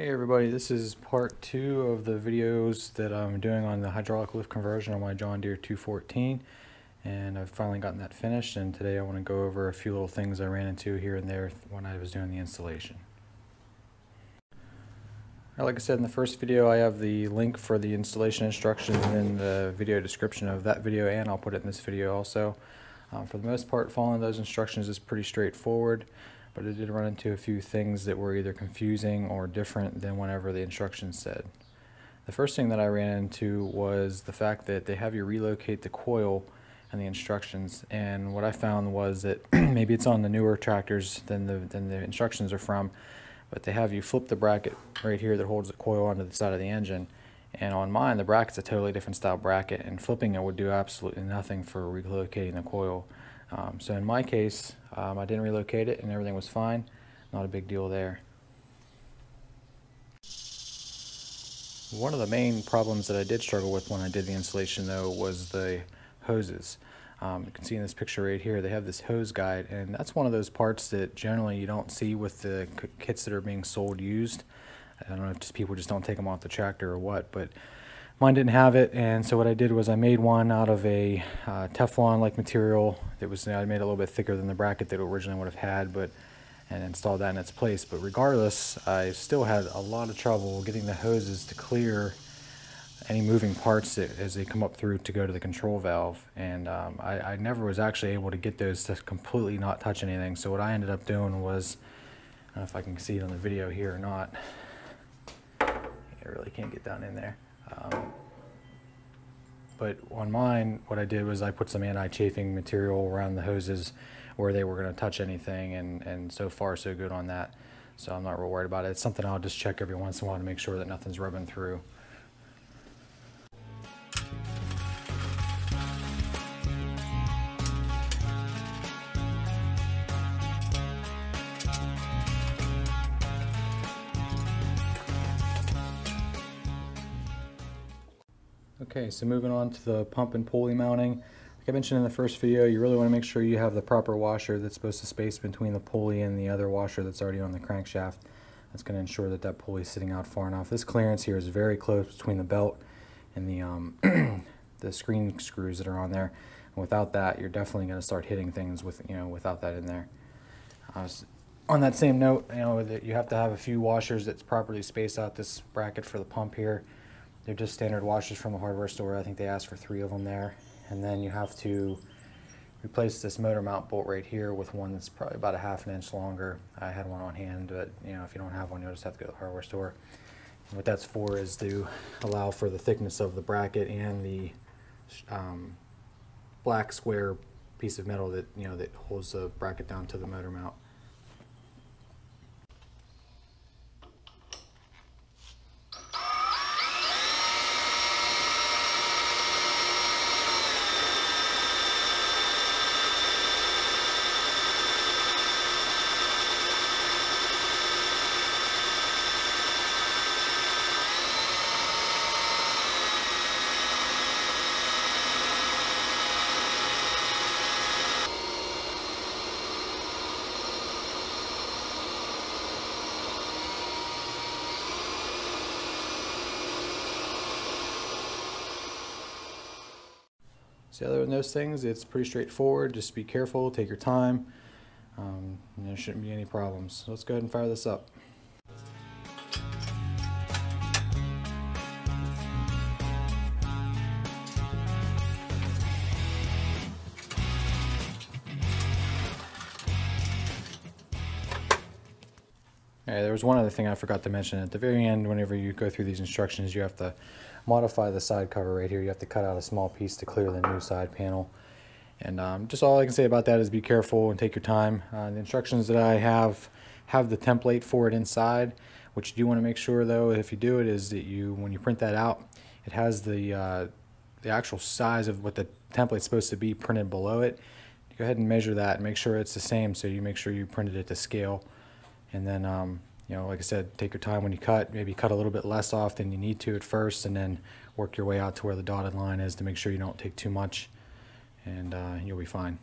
Hey everybody, this is part two of the videos that I'm doing on the hydraulic lift conversion on my John Deere 214, and I've finally gotten that finished, and today I want to go over a few little things I ran into here and there when I was doing the installation. Now, like I said in the first video, I have the link for the installation instructions in the video description of that video, and I'll put it in this video also. For the most part, following those instructions is pretty straightforward. But I did run into a few things that were either confusing or different than whatever the instructions said. The first thing that I ran into was the fact that they have you relocate the coil in the instructions, and what I found was that maybe it's on the newer tractors than the instructions are from, but they have you flip the bracket right here that holds the coil onto the side of the engine, and on mine the bracket's a totally different style bracket, and flipping it would do absolutely nothing for relocating the coil. So in my case, I didn't relocate it and everything was fine. Not a big deal there. One of the main problems that I did struggle with when I did the installation though was the hoses. You can see in this picture right here, they have this hose guide, and that's one of those parts that generally you don't see with the kits that are being sold used. I don't know if just people just don't take them off the tractor or what, but mine didn't have it, and so what I did was I made one out of a Teflon-like material that was, I made it a little bit thicker than the bracket that it originally would have had, and installed that in its place. But regardless, I still had a lot of trouble getting the hoses to clear any moving parts that, as they come up through to go to the control valve, and I never was actually able to get those to completely not touch anything. So what I ended up doing was, I don't know if I can see it on the video here or not. I really can't get down in there. But on mine, what I did was I put some anti-chafing material around the hoses where they were going to touch anything, and so far so good on that, so I'm not real worried about it. It's something I'll just check every once in a while to make sure that nothing's rubbing through. Okay, so moving on to the pump and pulley mounting. Like I mentioned in the first video, you really want to make sure you have the proper washer that's supposed to space between the pulley and the other washer that's already on the crankshaft. That's going to ensure that that pulley is sitting out far enough. This clearance here is very close between the belt and the, the screen screws that are on there. And without that, you're definitely going to start hitting things with, you know, without that in there. On that same note, you know, that you have to have a few washers that's properly spaced out. This bracket for the pump here, they're just standard washers from a hardware store. I think they asked for 3 of them there. And then you have to replace this motor mount bolt right here with one that's probably about a ½ inch longer. I had one on hand, but you know, if you don't have one, you'll just have to go to the hardware store. And what that's for is to allow for the thickness of the bracket and the black square piece of metal that, you know, that holds the bracket down to the motor mount. So other than those things, it's pretty straightforward. Just be careful, take your time, and there shouldn't be any problems. So let's go ahead and fire this up. Alright, there was one other thing I forgot to mention. At the very end, whenever you go through these instructions, you have to modify the side cover right here. You have to cut out a small piece to clear the new side panel. And just all I can say about that is be careful and take your time. The instructions that I have the template for it inside. What you do want to make sure though, if you do it, is that you, when you print that out, it has the actual size of what the template's supposed to be printed below it. Go ahead and measure that and make sure it's the same, so you make sure you printed it to scale. And then, you know, like I said, take your time when you cut. Maybe cut a little bit less off than you need to at first, and then work your way out to where the dotted line is to make sure you don't take too much, and you'll be fine.